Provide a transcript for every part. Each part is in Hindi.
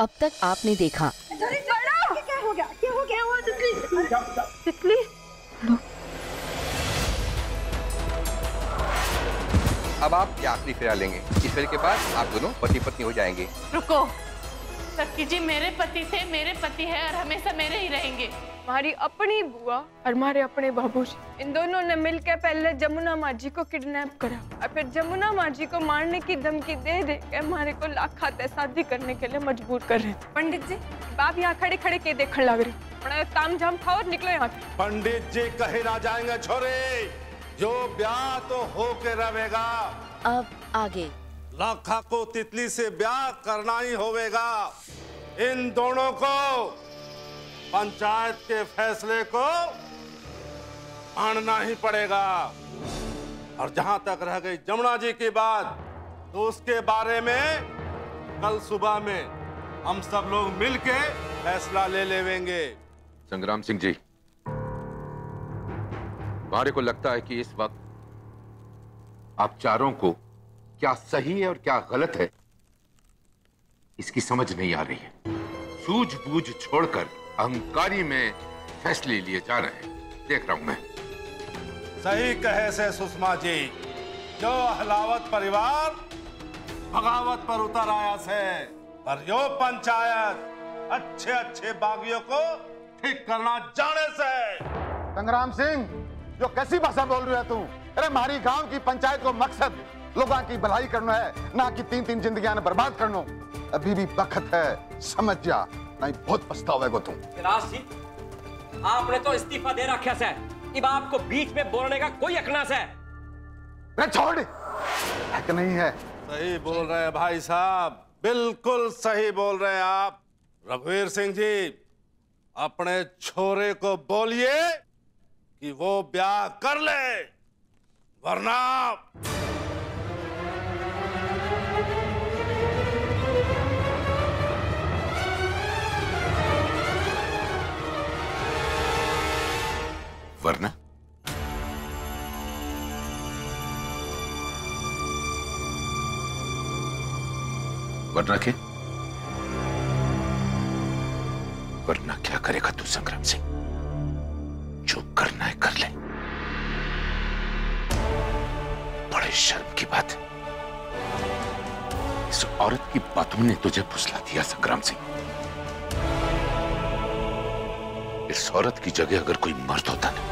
अब तक आपने देखा क्या हो गया? क्या हो गया? हुआ तितली? अब आप क्या आखिरी फेरा लेंगे? इस फेरे के बाद आप दोनों पति पत्नी हो जाएंगे। रुको लक्की जी, मेरे पति थे, मेरे पति हैं और हमेशा मेरे ही रहेंगे। हमारी अपनी बुआ और हमारे अपने बाबूजी, इन दोनों ने मिलकर पहले जमुना माँ जी को किडनैप करा और फिर जमुना माँ जी को मारने की धमकी दे दे के हमारे को लाखा से शादी करने के लिए मजबूर कर रहे थे। पंडित जी बाप यहाँ खड़े खड़े के देखने लग रही, बड़ा ताम झाम खाओ और निकलो यहाँ। पंडित जी कहीं ना जाएंगे छोरे, जो ब्याह तो होके रहेगा। अब आगे लाखा को तितली से ब्याह करना ही होगा। इन दोनों को पंचायत के फैसले को मानना ही पड़ेगा। और जहां तक रह गई जमुना जी की बात, तो उसके बारे में कल सुबह में हम सब लोग मिलके फैसला ले लेंगे। संग्राम सिंह जी, हमारे को लगता है कि इस वक्त आप चारों को क्या सही है और क्या गलत है इसकी समझ नहीं आ रही है। सूझबूझ छोड़कर अहंकारी में फैसले लिए जा रहे हैं, देख रहा हूं मैं। सही कहे से सुषमा जी, जो अहलावत परिवार बगावत पर उतर आया से, पर यो पंचायत अच्छे अच्छे बागियों को ठीक करना जाने से। संग्राम सिंह, जो कैसी भाषा बोल रही है तू? अरे हमारी गांव की पंचायत को मकसद लोगों की भलाई करना है, ना कि तीन तीन जिंदगियां बर्बाद करना। अभी भी वक्त है, समझ जा, नहीं बहुत पछतावेगा तुम। कैलाश जी, आपने तो इस्तीफा दे रखा है, अब आपको बीच में बोलने का कोई अकनास है? अरे छोड़, हक नहीं है। सही बोल रहे हैं भाई साहब, बिल्कुल सही बोल रहे हैं आप। रघुवीर सिंह जी, अपने छोरे को बोलिए कि वो ब्याह कर ले, वरना वरना वरना क्या? वरना क्या करेगा तू संग्राम सिंह? जो करना है कर ले। बड़े शर्म की बात है, इस औरत की बातों ने तुझे फुसला दिया संग्राम सिंह। इस औरत की जगह अगर कोई मर्द होता ना,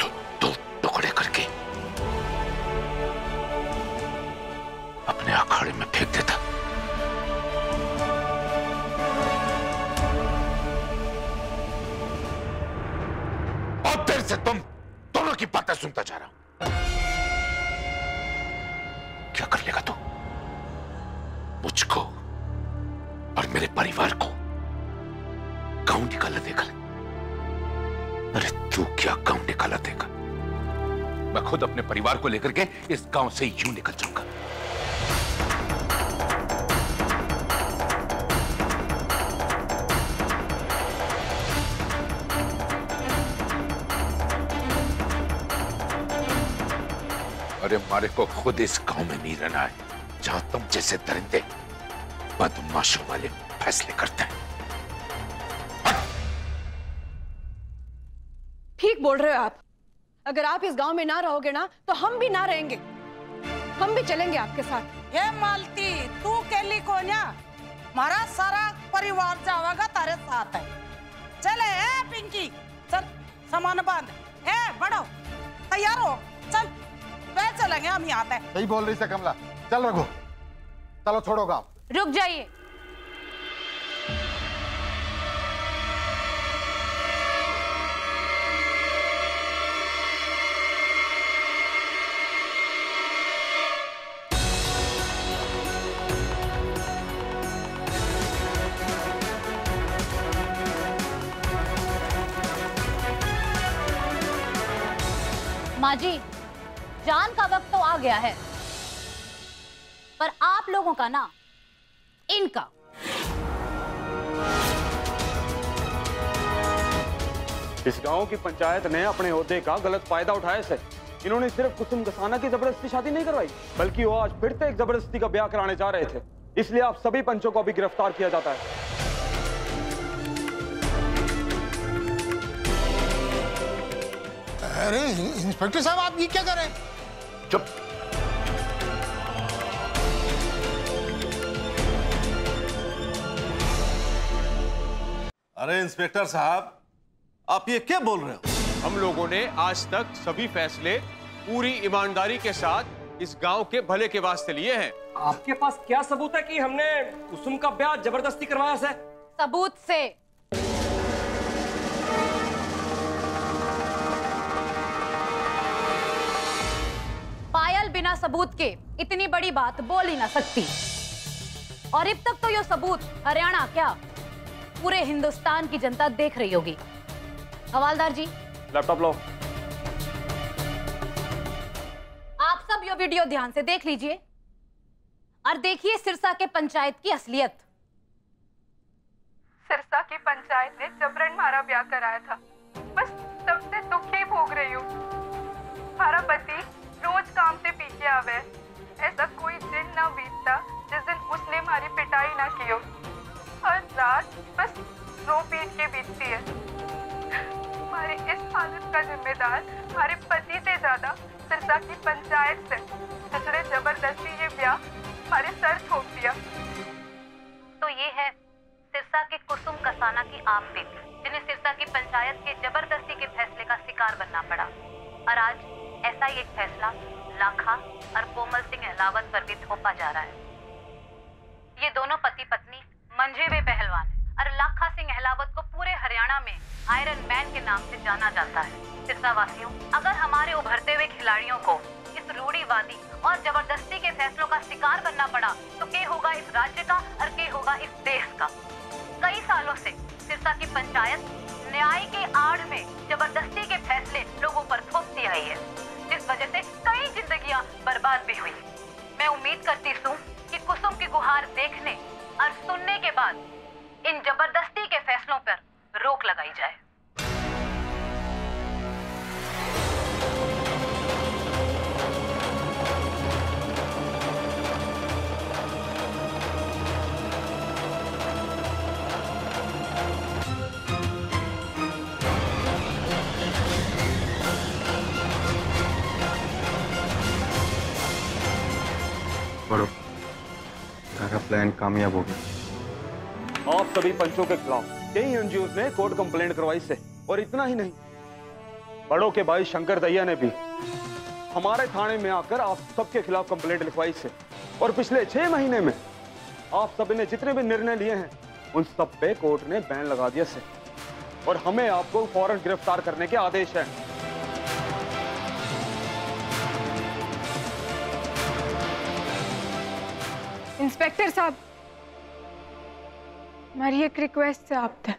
तो दो टुकड़े करके अपने अखाड़े में फेंक देता। और देर से तुम दोनों की बातें सुनता जा रहा हूं। क्या कर लेगा तू? मुझको और मेरे परिवार को गांव निकाला देगा? अरे तू क्या गांव निकाला देगा? मैं खुद अपने परिवार को लेकर के इस गांव से यूं निकल जाऊंगा। हमारे को खुद इस गांव में नहीं रहना है, जहां तुम जैसे दरिंदे बदमाशों वाले फैसले करते हैं। ठीक बोल रहे हो आप। अगर आप इस गांव में ना रहोगे ना, तो हम भी ना रहेंगे, हम भी चलेंगे आपके साथ। ये मालती, तू अकेली को ना, हमारा सारा परिवार जावागा तारे साथ है। चले ए पिंकी, चल सामान बांध, ए बड़ो तैयार हो, चल चलेंगे हम। यहाँ पे सही बोल रही से कमला, चल रघु, चलो छोड़ो गाँव। रुक जाइए, माँ जी जान का वक्त तो आ गया है, पर आप लोगों का ना, इनका इस गांव की पंचायत ने अपने ओहदे का गलत फायदा उठाया से। इन्होंने सिर्फ कुसुम गसाना की जबरदस्ती शादी नहीं करवाई, बल्कि वो आज फिर से एक जबरदस्ती का ब्याह कराने जा रहे थे। इसलिए आप सभी पंचों को भी गिरफ्तार किया जाता है। अरे इंस्पेक्टर साहब, आप ये क्या कर रहे हैं? चुप। अरे इंस्पेक्टर साहब, आप ये क्या बोल रहे हो? हम लोगों ने आज तक सभी फैसले पूरी ईमानदारी के साथ इस गांव के भले के वास्ते लिए हैं। आपके पास क्या सबूत है कि हमने कुसुम का ब्याह जबरदस्ती करवाया? से सबूत से। पायल बिना सबूत के इतनी बड़ी बात बोल ही ना सकती। और अब तक तो ये सबूत हरियाणा क्या पूरे हिंदुस्तान की जनता देख रही होगी। हवालदार जी, लैपटॉप लो। आप सब ये वीडियो ध्यान से देख लीजिए और देखिए सिरसा के पंचायत की असलियत। सिरसा की पंचायत ने जबरन मारा ब्याह कराया था। बस सबसे दुख ही भोग रही हूँ। हमारा पति रोज काम से पी के आवे, ऐसा कोई दिन ना बीतता जिस दिन उसने हमारी पिटाई ना की हो। हर रात बस रो पीट के बीतती है। हमारी इस हालत का जिम्मेदार हमारे पति से ज्यादा सिरसा की पंचायत से, जिसने जबरदस्ती ये ब्याह हमारे सर ठोक दिया। तो ये है सिरसा के कुसुम कसाना की आप बेटी, जिन्हें सिरसा की पंचायत के जबरदस्ती के फैसले का शिकार बनना पड़ा। और आज ऐसा ही एक फैसला लाखा और कोमल सिंह अहलावत पर भी थोपा जा रहा है। ये दोनों पति पत्नी मंझे हुए पहलवान और लाखा सिंह अहलावत को पूरे हरियाणा में आयरन मैन के नाम से जाना जाता है। सिरसा वासियों, अगर हमारे उभरते हुए खिलाड़ियों को इस रूढ़ीवादी और जबरदस्ती के फैसलों का शिकार बनना पड़ा तो क्या होगा इस राज्य का और क्या होगा इस देश का। कई सालों से सिरसा की पंचायत न्याय के आड़ में जबरदस्ती के फैसले लोगों पर थोपती आई है, जिस वजह से कई जिंदगियां बर्बाद भी हुई। मैं उम्मीद करती हूँ कि कुसुम की गुहार देखने और सुनने के बाद इन जबरदस्ती के फैसलों पर रोक लगाई जाए। प्लान कामयाब हो गया। आप सभी पंचों के खिलाफ कई एनजीओज ने कोर्ट कंप्लेंट करवाई से। और इतना ही नहीं, बड़ों के भाई शंकर दैया ने भी हमारे थाने में आकर आप सबके खिलाफ कंप्लेंट लिखवाई से। और पिछले 6 महीने में आप सभी ने जितने भी निर्णय लिए हैं उन सब पे कोर्ट ने बैन लगा दिया से। और हमें आपको फौरन गिरफ्तार करने के आदेश हैं। इंस्पेक्टर साहब, हमारी एक रिक्वेस्ट है आप तक।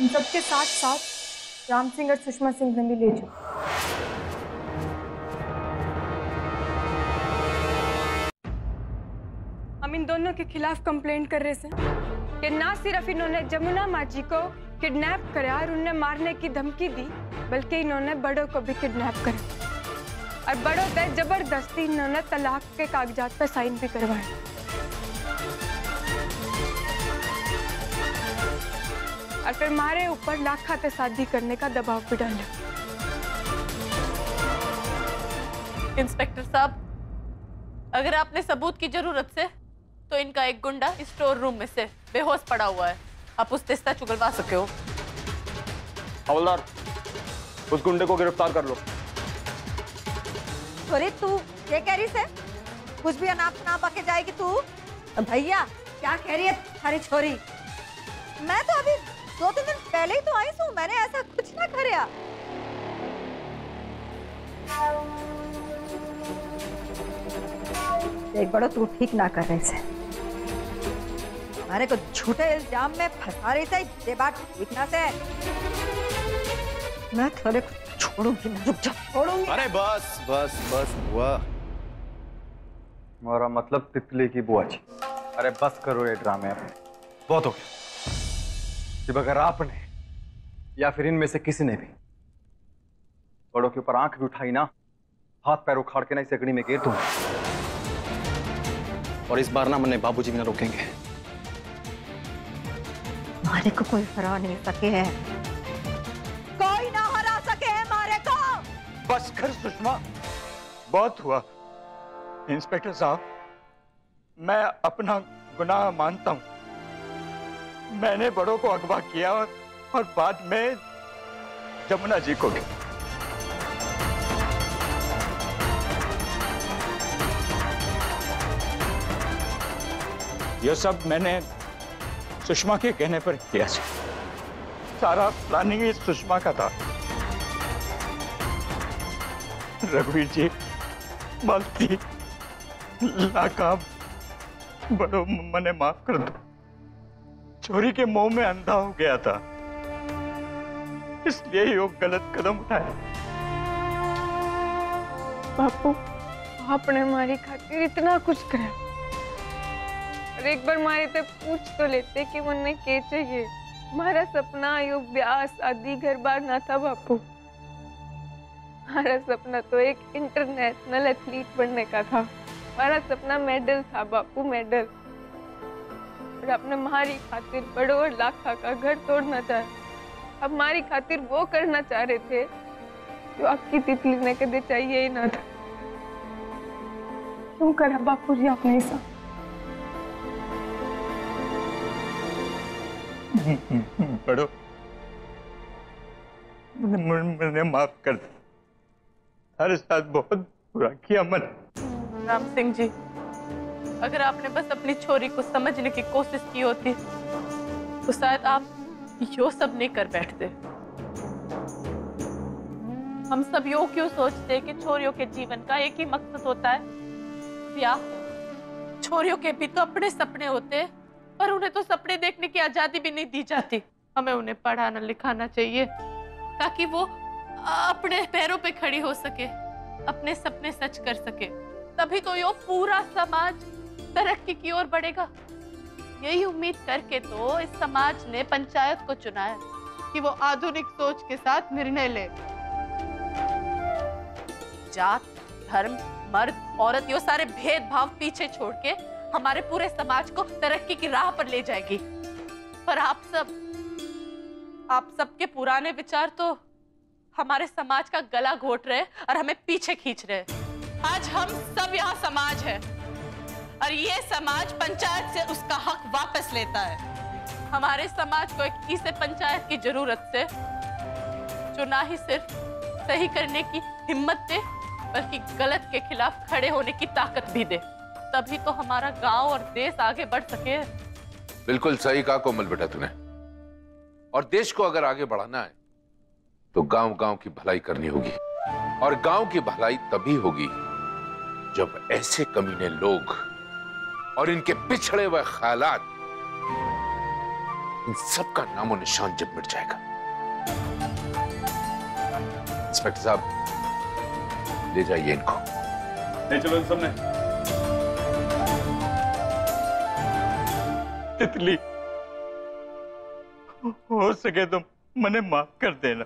इन सबके साथ साथ राम सिंह और सुषमा सिंह ने भी ले जाओ। हम इन दोनों के खिलाफ कंप्लेंट कर रहे थे कि ना सिर्फ इन्होंने जमुना माँ जी को किडनैप करा और उन्हें मारने की धमकी दी, बल्कि इन्होंने बड़ों को भी किडनैप करा और बड़ों पे जबरदस्ती इन्होंने तलाक के कागजात पर साइन भी करवाए। और फिर हमारे ऊपर लाखा पे शादी करने का दबाव भी डाला। इंस्पेक्टर साहब, अगर आपने सबूत की जरूरत से तो इनका एक गुंडा स्टोर रूम में से बेहोश पड़ा हुआ है, आप उस दस्ता चुगलवा सके हो। हवलदार, उस गुंडे को गिरफ्तार कर लो। अरे तू ये कह रही से कुछ भी अनाप शनाप आके जाएगी तू? भैया क्या कह रही है थारी छोरी? मैं तो अभी 2-3 दिन पहले ही तो आई हूँ, मैंने ऐसा कुछ ना करया। देख बड़ो, तू ठीक ना कर रही से। हमारे को झूठे इल्जाम में फंसा रही से, ये बात ठीक ना से। मैं थोड़े छोड़ूंगी ना, रुक जा। छोड़ूंगी? अरे बस बस बस बुआ, मेरा मतलब तितली की बुआ जी। अरे बस करो ये ड्रामे, बहुत हो गया। जब अगर आपने या फिर इनमें से किसी ने भी बड़ों के ऊपर आंख भी उठाई ना, हाथ पैर उखाड़ के ना इस अग्नि में गिर दूंगा। और इस बार ना मैंने बाबूजी बिना रोकेंगे। मारे को कोई हरा नहीं सके है, कोई ना हरा सके है मारे को। बस कर सुषमा, बहुत हुआ। इंस्पेक्टर साहब, मैं अपना गुनाह मानता हूं। मैंने बड़ों को अगवा किया और बाद में जमुना जी को भी। यह सब मैंने सुषमा के कहने पर किया। सारा प्लानिंग इस सुषमा का था। रघुवीर जी, मालती, लाका, बड़ो मने माफ कर दो। छोरी के मुंह में अंधा हो गया था, इसलिए ये गलत कदम उठाया। बापू, आपने हमारी खातिर इतना कुछ करा। और एक बार मारे तो पूछ तो लेते कि मन्ने क्या चाहिए। हमारा सपना यो ब्यास आदि घर बार ना था बापू। हमारा सपना तो एक इंटरनेशनल एथलीट बनने का था। हमारा सपना मेडल था बापू, मेडल। और आपने हमारी खातिर बड़ो और लाखा का घर तोड़ना चाहा। अब हमारी खातिर वो करना चाह रहे थे जो आपकी तितली ने कदे चाहिए ही ना था। क्यों करा बापू जी आपने ऐसा? बड़ो, मैंने माफ कर दिया। हमारे साथ बहुत बुरा किया मैंने। राम सिंह जी, अगर आपने बस अपनी छोरी को समझने की कोशिश की होती तो शायद आप यो सब नहीं कर बैठते। हम सब यो क्यों सोचते कि छोरियों के जीवन का एक ही मकसद होता है, ब्याह। छोरियों के भी तो अपने सपने होते, पर उन्हें तो सपने देखने की आजादी भी नहीं दी जाती। हमें उन्हें पढ़ाना लिखाना चाहिए ताकि वो अपने पैरों पे खड़ी हो सके, अपने सपने सच कर सके। तभी तो यो पूरा समाज तरक्की की ओर बढ़ेगा। यही उम्मीद करके तो इस समाज ने पंचायत को चुना है कि वो आधुनिक सोच के साथ निर्णय ले। जात, धर्म, मर्द, औरत, यो सारे भेदभाव पीछे छोड़ के हमारे पूरे समाज को तरक्की की राह पर ले जाएगी। पर आप सब के पुराने विचार तो हमारे समाज का गला घोट रहे और हमें पीछे खींच रहे। आज हम सब यहाँ समाज है और ये समाज पंचायत से उसका हक वापस लेता है। हमारे समाज को एक इसे पंचायत की जरूरत से जो ना ही सिर्फ सही करने की हिम्मत दे बल्कि गलत के खिलाफ खड़े होने की ताकत भी दे। तभी तो हमारा गांव और देश आगे बढ़ सके। बिल्कुल सही कहा कोमल बेटा तूने। और देश को अगर आगे बढ़ाना है तो गांव-गांव की भलाई करनी होगी। और गांव की भलाई तभी होगी जब ऐसे कमीने लोग और इनके पिछड़े हुए ख्यालात, इन सबका नामो निशान जब मिट जाएगा। इंस्पेक्टर साहब, ले जाइए इनको। ले चलो इन सबने। तितली, हो सके तो मने माफ कर देना।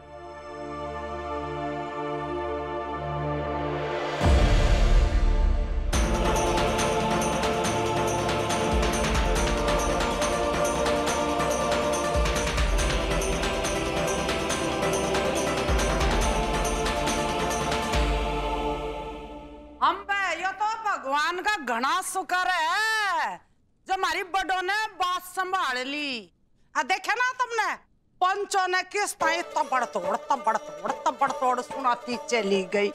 घना सुकर है जो हमारी बड़ों ने बात संभाल ली। देखे ना तुमने पंचों ने किस तरह तबड़ तोड़ सुनाती चली गई।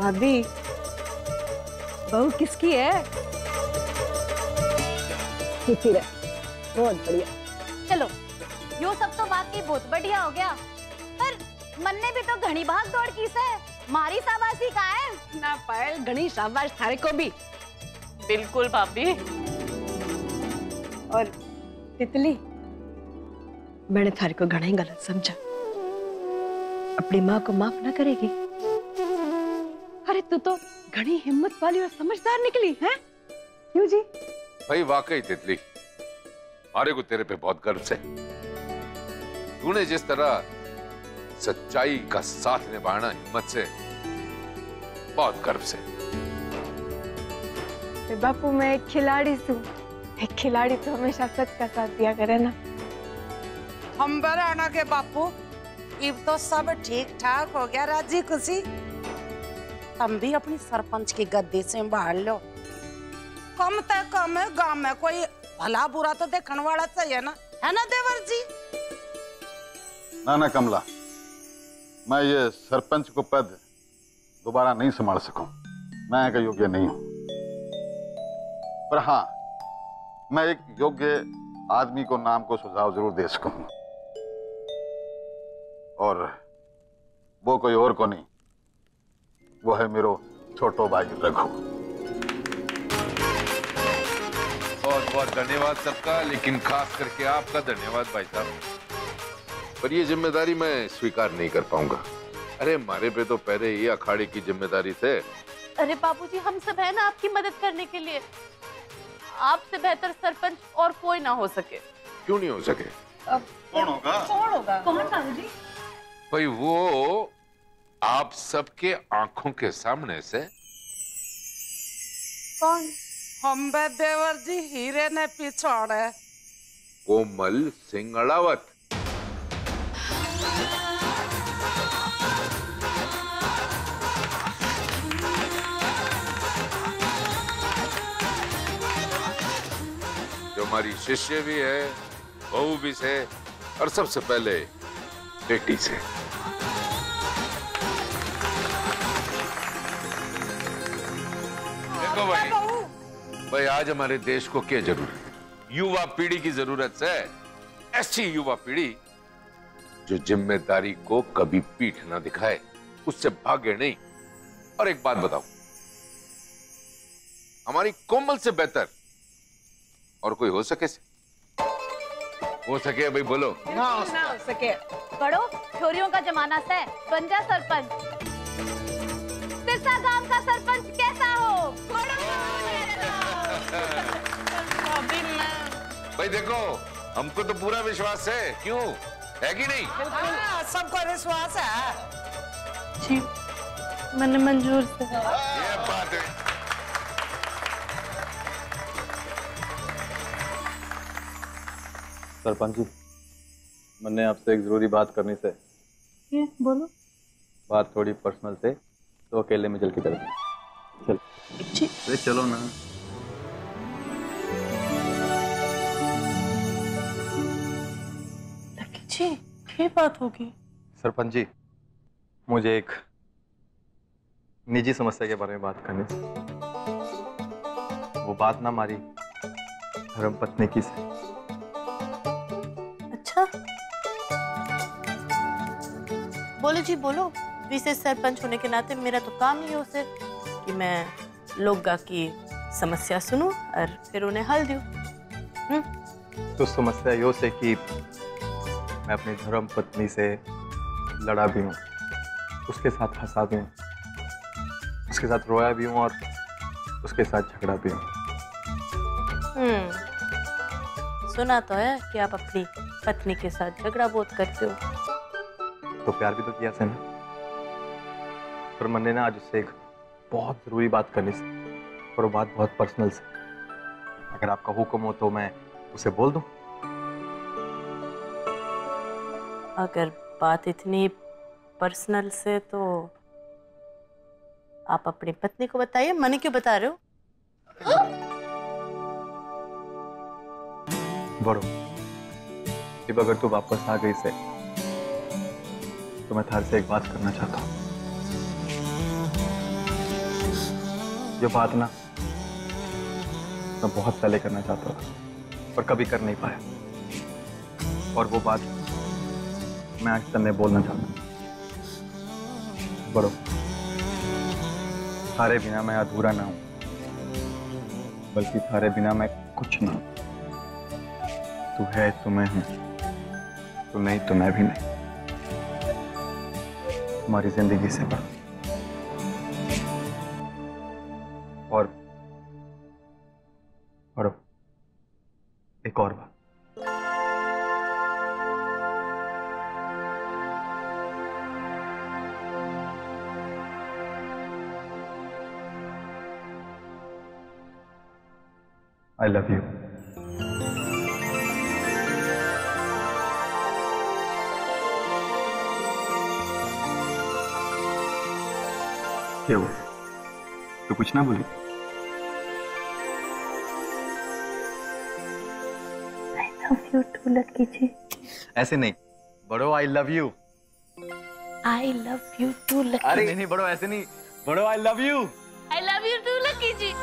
भाभी, बहू किसकी है? बहुत बढ़िया। चलो, यो सब तो बाकी बहुत बढ़िया हो गया, पर मन्ने भी तो घनी भाग दौड़ की से मारी शाबाशी का है ना पायल। घनी शाबाश थारे को भी। बिल्कुल भाभी। और तितली, मैंने थारे को घना ही गलत समझा। अपनी माँ को माफ ना करेगी? अरे तू तो घनी हिम्मत वाली और समझदार निकली है। क्यों जी? भाई वाकई तितली, मारे को तेरे पे बहुत गर्व है। तूने जिस तरह सच्चाई का साथ निभाना हिम्मत से बहुत गर्व से। बापू मैं एक खिलाड़ी हूँ, एक खिलाड़ी तो हमेशा सच का साथ दिया करे ना। हम बराना के बापू इब तो सब ठीक ठाक हो गया, राजी खुशी। तुम भी अपनी सरपंच की गद्दी से बाहर लो, कम से कम गांव में कोई भला बुरा तो देखने वाला चाहिए ना, है ना देवर जी? ना ना कमला, मैं ये सरपंच को पद दोबारा नहीं संभाल सकूं, मैं का योग्य नहीं हूँ। पर हाँ, मैं एक योग्य आदमी को नाम को सुझाव जरूर दे सकूं, और वो कोई और को नहीं, वो है मेरो छोटो भाई रघु। बहुत बहुत धन्यवाद सबका, लेकिन खास करके आपका धन्यवाद भाई साहब, पर ये जिम्मेदारी मैं स्वीकार नहीं कर पाऊंगा। अरे हमारे पे तो पहले ही अखाड़े की जिम्मेदारी थे। अरे बाबूजी, हम सब है ना आपकी मदद करने के लिए, आपसे बेहतर सरपंच और कोई ना हो सके। क्यों नहीं हो सके? अब कौन होगा? कौन होगा? कौन बाबूजी? भाई वो आप सबके आंखों के सामने से। कौन? हम देवर जी हीरे ने पिछाड़े, कोमल सिंह अड़ावत। हमारी शिष्य भी है, बहू भी से, और सबसे पहले बेटी से। देखो भाई, भाई आज हमारे देश को क्या जरूरत है? युवा पीढ़ी की जरूरत है, ऐसी युवा पीढ़ी जो जिम्मेदारी को कभी पीठ ना दिखाए, उससे भागे नहीं। और एक बात बताओ, हमारी कोमल से बेहतर और कोई हो सके? हो सके भाई बोलो ना, ना हो सके। बड़ो छोरियों का जमाना है, बन जा सरपंच। सिरसा गांव का सरपंच कैसा हो? भाई देखो, हमको तो पूरा विश्वास है, क्यों है कि नहीं? सबको विश्वास है जी, मैंने मंजूर से। ये बात है। सरपंच जी, मैंने आपसे एक जरूरी बात करनी से। ये बोलो। बात थोड़ी पर्सनल से, तो अकेले में चल के कर दूँ। चल चलो ना। लकी जी, क्या बात होगी? सरपंच जी, मुझे एक निजी समस्या के बारे में बात करनी से। वो बात ना हमारी धर्मपत्नी की से। बोलो जी बोलो, विशेष सरपंच होने के नाते मेरा तो काम ही हो उसे कि मैं लोगों की समस्या सुनूं और फिर उन्हें हल दूं। तो समस्या यो से कि मैं अपनी धर्म पत्नी से लड़ा भी हूँ, उसके साथ फंसा भी हूँ, उसके साथ रोया भी हूँ और उसके साथ झगड़ा भी हूँ। सुना तो है कि आप अपनी पत्नी के साथ झगड़ा बहुत करते हो। तो प्यार भी तो किया से ना, पर मैंने ना आज उससे एक बहुत जरूरी बात करनी से, और वो बात बहुत पर्सनल से। अगर आपका हुक्म हो तो मैं उसे बोल दूं? अगर बात इतनी पर्सनल से तो आप अपनी पत्नी को बताइए, मने क्यों बता रहे हो? बड़ो, अब अगर तू वापस आ गई से तो मैं थार से एक बात करना चाहता हूँ। जो बात ना मैं बहुत पहले करना चाहता था पर कभी कर नहीं पाया, और वो बात मैं आज तुमने बोलना चाहता हूँ। बड़ो, थारे बिना मैं अधूरा ना हूँ, बल्कि थारे बिना मैं कुछ ना हूँ। तू है तो मैं हूँ, तू नहीं तो मैं भी नहीं। हमारी जिंदगी से बढ़। और एक और बात, I love you. क्या हुआ? तो कुछ ना बोली? I love you too, Lucky जी. ऐसे नहीं. बड़ो I love you. I love you too, Lucky. अरे नहीं बड़ो ऐसे नहीं. बड़ो I love you. I love you too, Lucky ji.